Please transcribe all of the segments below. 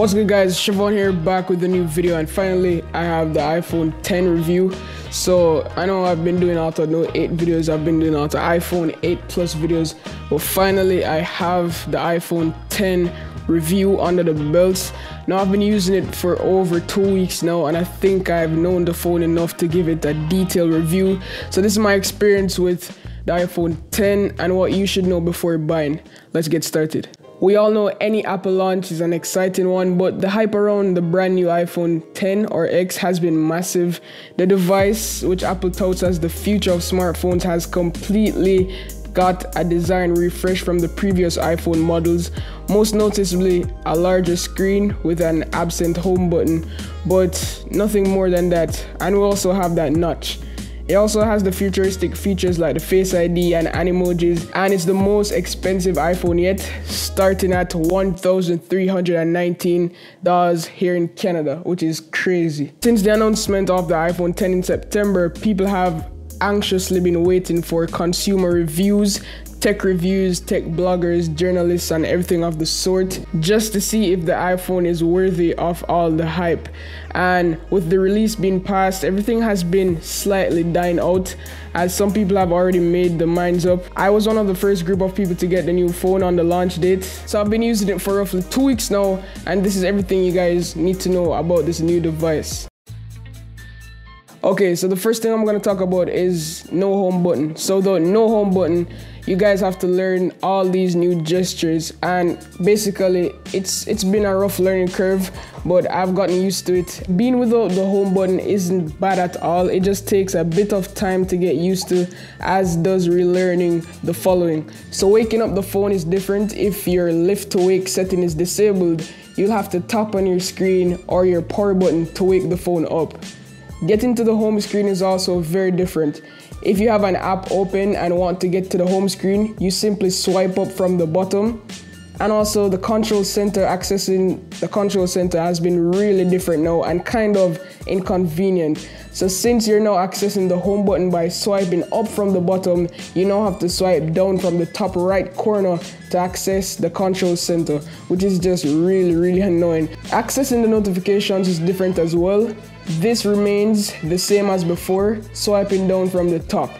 What's good guys, Siobhan here, back with a new video, and finally I have the iPhone 10 review. So I know I've been doing out of Note 8 videos, I've been doing out of iPhone 8 Plus videos, but finally I have the iPhone 10 review under the belt. Now I've been using it for over 2 weeks now, and I think I've known the phone enough to give it a detailed review. So this is my experience with the iPhone 10 and what you should know before buying. Let's get started. We all know any Apple launch is an exciting one, but the hype around the brand new iPhone 10 or X has been massive. The device, which Apple touts as the future of smartphones, has completely got a design refresh from the previous iPhone models, most noticeably a larger screen with an absent home button, but nothing more than that. And we also have that notch. It also has the futuristic features like the Face ID and Animojis, and it's the most expensive iPhone yet, starting at $1,319 here in Canada, which is crazy. Since the announcement of the iPhone 10 in September, people have anxiously been waiting for consumer reviews, tech bloggers, journalists, and everything of the sort, just to see if the iPhone is worthy of all the hype. And with the release being passed, everything has been slightly dying out, as some people have already made their minds up. I was one of the first group of people to get the new phone on the launch date, so I've been using it for roughly 2 weeks now, and this is everything you guys need to know about this new device. Okay, so the first thing I'm going to talk about is no home button. So the no home button, you guys have to learn all these new gestures, and basically it's been a rough learning curve, but I've gotten used to it. Being without the home button isn't bad at all. It just takes a bit of time to get used to, as does relearning the following. So waking up the phone is different. If your lift to wake setting is disabled, you'll have to tap on your screen or your power button to wake the phone up. Getting to the home screen is also very different. If you have an app open and want to get to the home screen, you simply swipe up from the bottom. And also the control center, accessing the control center has been really different now and kind of inconvenient. So since you're now accessing the home button by swiping up from the bottom, you now have to swipe down from the top right corner to access the control center, which is just really annoying. Accessing the notifications is different as well. This remains the same as before, swiping down from the top.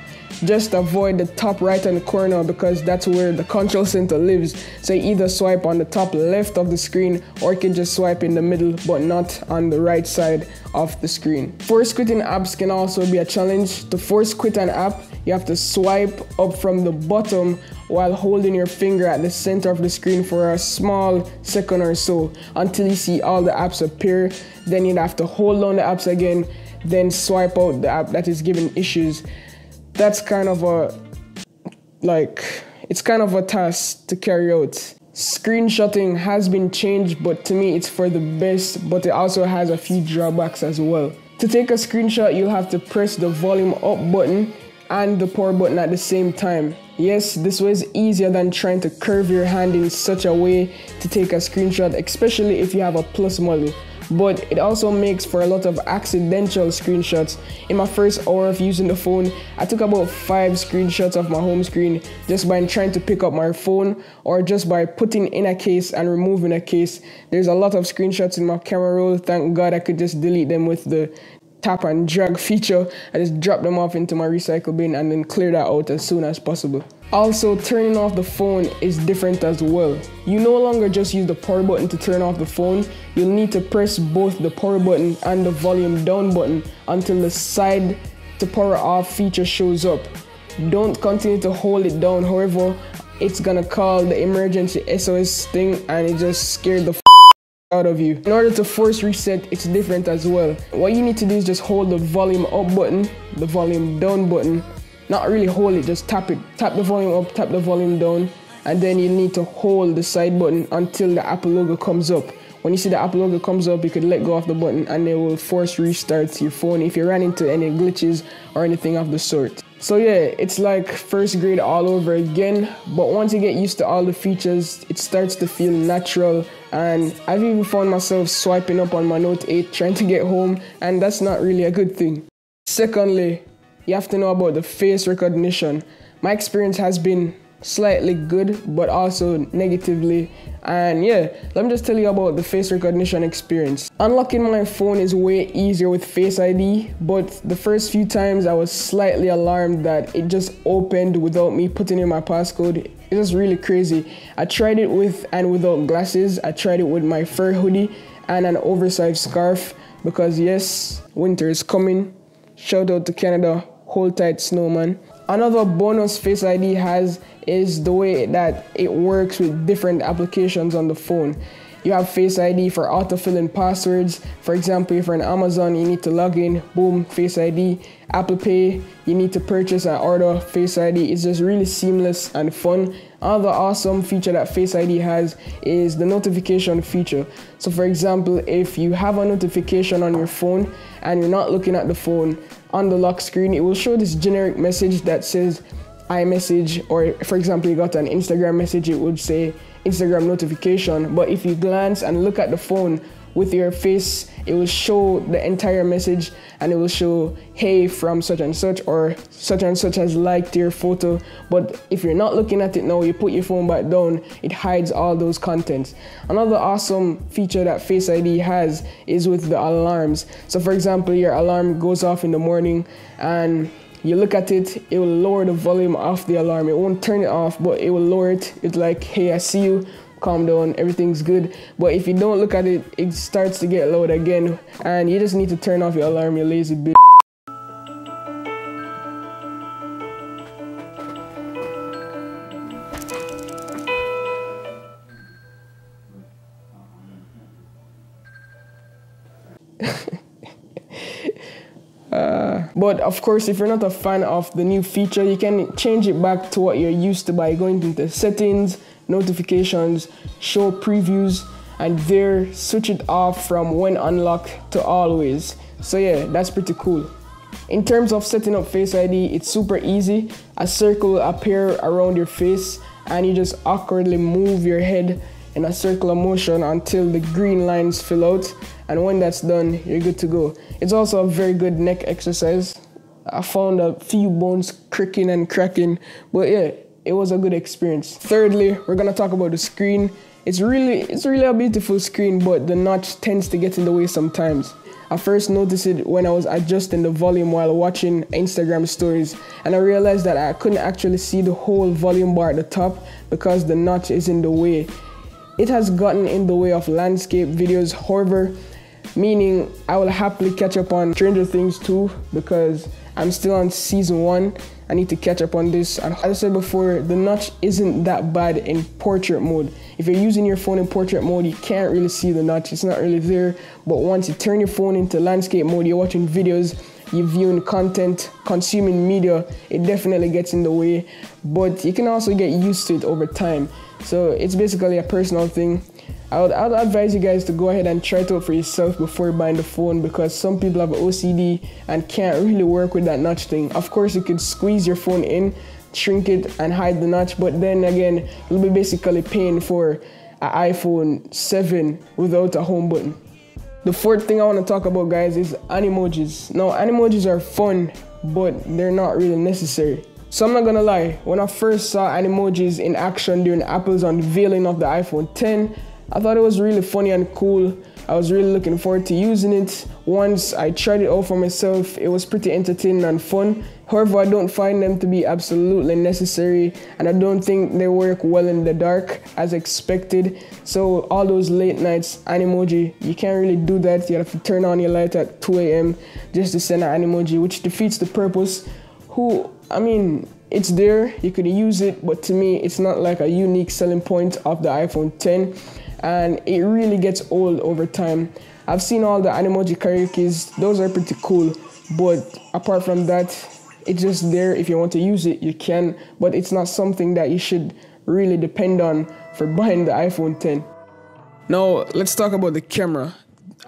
Just avoid the top right hand corner because that's where the control center lives. So you either swipe on the top left of the screen, or you can just swipe in the middle but not on the right side of the screen. Force quitting apps can also be a challenge. To force quit an app, you have to swipe up from the bottom while holding your finger at the center of the screen for a small second or so until you see all the apps appear. Then you'd have to hold on the apps again, then swipe out the app that is giving issues. That's kind of a, it's kind of a task to carry out. Screenshotting has been changed, but to me it's for the best, but it also has a few drawbacks as well. To take a screenshot, you'll have to press the volume up button and the power button at the same time. Yes, this was easier than trying to curve your hand in such a way to take a screenshot, especially if you have a Plus model. But it also makes for a lot of accidental screenshots. In my first hour of using the phone, I took about 5 screenshots of my home screen just by trying to pick up my phone, or just by putting in a case and removing a case. There's a lot of screenshots in my camera roll. Thank God I could just delete them with the tap and drag feature. I just drop them off into my recycle bin and then clear that out as soon as possible. Also, turning off the phone is different as well. You no longer just use the power button to turn off the phone. You'll need to press both the power button and the volume down button until the side to power off feature shows up. Don't continue to hold it down, however, it's gonna call the emergency SOS thing, and it just scared the out of you. In order to force reset, it's different as well. What you need to do is just hold the volume up button, the volume down button, not really hold it, just tap it, tap the volume up, tap the volume down, and then you need to hold the side button until the Apple logo comes up. When you see the Apple logo comes up, you could let go of the button and it will force restart your phone if you ran into any glitches or anything of the sort. So yeah, it's like first grade all over again, but once you get used to all the features, it starts to feel natural, and I've even found myself swiping up on my Note 8 trying to get home, and that's not really a good thing. Secondly, you have to know about the face recognition. My experience has been slightly good, but also negatively. And yeah, let me just tell you about the face recognition experience. Unlocking my phone is way easier with Face ID, but the first few times I was slightly alarmed that it just opened without me putting in my passcode. It's just really crazy. I tried it with and without glasses. I tried it with my fur hoodie and an oversized scarf, because yes, winter is coming. Shout out to Canada, hold tight snowman. Another bonus Face ID has is the way that it works with different applications on the phone. You have Face ID for autofilling passwords. For example, if you're on Amazon, you need to log in, boom, Face ID. Apple Pay, you need to purchase and order, Face ID. It's just really seamless and fun. Another awesome feature that Face ID has is the notification feature. So for example, if you have a notification on your phone and you're not looking at the phone, on the lock screen, it will show this generic message that says iMessage, or for example, you got an Instagram message, it would say Instagram notification. But if you glance and look at the phone with your face, it will show the entire message, and it will show, hey, from such and such, or such and such has liked your photo. But if you're not looking at it now, you put your phone back down, it hides all those contents. Another awesome feature that Face ID has is with the alarms. So for example, your alarm goes off in the morning and you look at it, it will lower the volume of the alarm. It won't turn it off, but it will lower it. It's like, hey, I see you, calm down, everything's good. But if you don't look at it, it starts to get loud again, and you just need to turn off your alarm, you lazy bitch. But of course, if you're not a fan of the new feature, you can change it back to what you're used to by going into settings, notifications, show previews, and there switch it off from when unlocked to always. So yeah, that's pretty cool. In terms of setting up Face ID, it's super easy. A circle will appear around your face and you just awkwardly move your head in a circular motion until the green lines fill out, and when that's done, you're good to go. It's also a very good neck exercise. I found a few bones cricking and cracking, but yeah, it was a good experience. Thirdly, we're gonna talk about the screen. It's really a beautiful screen, but the notch tends to get in the way sometimes. I first noticed it when I was adjusting the volume while watching Instagram stories, and I realized that I couldn't actually see the whole volume bar at the top because the notch is in the way. It has gotten in the way of landscape videos, however, meaning I will happily catch up on Stranger Things 2 because I'm still on season 1. I need to catch up on this. And as I said before, the notch isn't that bad in portrait mode. If you're using your phone in portrait mode, you can't really see the notch. It's not really there. But once you turn your phone into landscape mode, you're watching videos, you're viewing content, consuming media, it definitely gets in the way, but you can also get used to it over time. So it's basically a personal thing. I would advise you guys to go ahead and try it out for yourself before buying the phone, because some people have OCD and can't really work with that notch thing. Of course, you could squeeze your phone in, shrink it and hide the notch, but then again, you'll be basically paying for an iPhone 7 without a home button. The fourth thing I want to talk about, guys, is Animojis. Now, Animojis are fun, but they're not really necessary. So I'm not gonna lie, when I first saw Animojis in action during Apple's unveiling of the iPhone X, I thought it was really funny and cool. I was really looking forward to using it. Once I tried it out for myself, it was pretty entertaining and fun. However, I don't find them to be absolutely necessary, and I don't think they work well in the dark as expected. So all those late nights, Animoji, you can't really do that. You have to turn on your light at 2 a.m. just to send an Animoji, which defeats the purpose. It's there, you could use it, but to me, it's not like a unique selling point of the iPhone X. And it really gets old over time. I've seen all the Animoji karaokes, those are pretty cool, but apart from that, it's just there. If you want to use it, you can, but it's not something that you should really depend on for buying the iPhone X. Now, let's talk about the camera.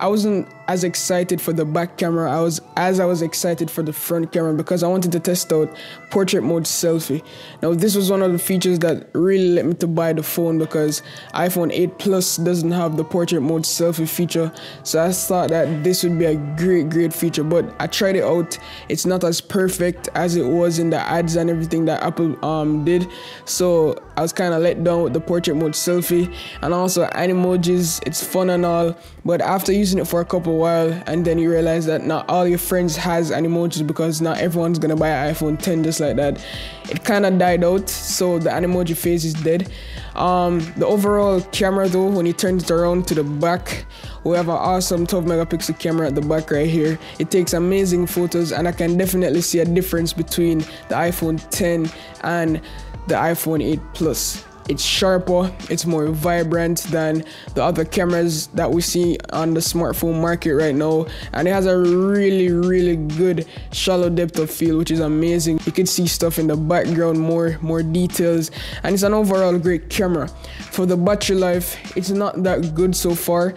I wasn't as excited for the back camera as I was excited for the front camera, because I wanted to test out portrait mode selfie. Now this was one of the features that really led me to buy the phone, because iPhone 8 Plus doesn't have the portrait mode selfie feature, so I thought that this would be a great feature. But I tried it out, it's not as perfect as it was in the ads and everything that Apple did, so I was kind of let down with the portrait mode selfie. And also Animojis, it's fun and all, but after using it for a couple while, and then you realize that not all your friends has Animojis, because not everyone's gonna buy an iPhone 10 just like that. It kind of died out, so the Animoji phase is dead. The overall camera though, when you turn it around to the back, we have an awesome 12 megapixel camera at the back right here. It takes amazing photos, and I can definitely see a difference between the iPhone 10 and the iPhone 8 Plus. It's sharper, it's more vibrant than the other cameras that we see on the smartphone market right now, and it has a really good shallow depth of field, which is amazing. You can see stuff in the background, more details, and it's an overall great camera. For the battery life, it's not that good so far.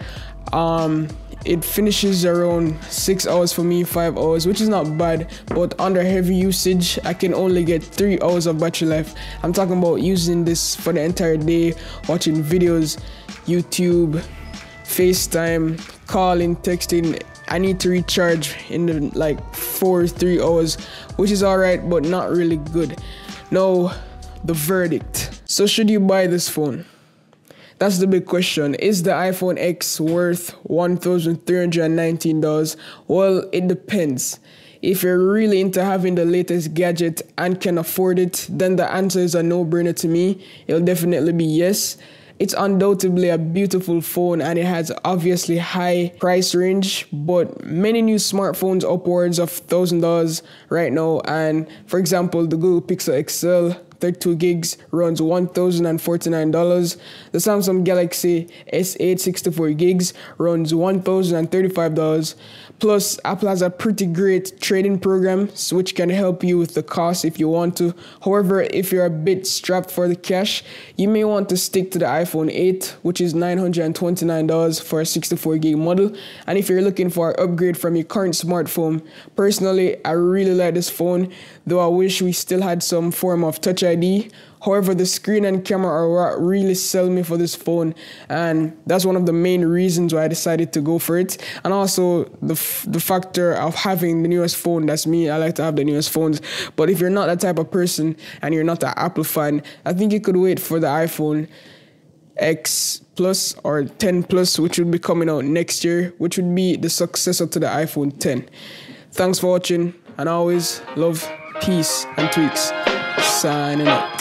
It finishes around 6 hours for me, 5 hours, which is not bad, but under heavy usage I can only get 3 hours of battery life. I'm talking about using this for the entire day, watching videos, YouTube, FaceTime, calling, texting. I need to recharge in the, like 3 hours, which is alright but not really good. Now the verdict. So should you buy this phone? That's the big question. Is the iPhone X worth $1,319? Well, it depends. If you're really into having the latest gadget and can afford it, then the answer is a no-brainer to me. It'll definitely be yes. It's undoubtedly a beautiful phone, and it has obviously high price range, but many new smartphones upwards of $1,000 right now. And for example, the Google Pixel XL 32 gigs runs $1,049. The Samsung Galaxy S8 64 gigs runs $1,035. Plus, Apple has a pretty great trading program, which can help you with the cost if you want to. However, if you're a bit strapped for the cash, you may want to stick to the iPhone 8, which is $929 for a 64 gig model. And if you're looking for an upgrade from your current smartphone, personally, I really like this phone, though I wish we still had some form of touch ID. However, the screen and camera are what really sell me for this phone, and that's one of the main reasons why I decided to go for it. And also the factor of having the newest phone. That's me, I like to have the newest phones. But if you're not that type of person and you're not an Apple fan, I think you could wait for the iPhone X Plus or 10 Plus, which would be coming out next year, which would be the successor to the iPhone 10. Thanks for watching, and always love, peace, and tweaks. Signing up.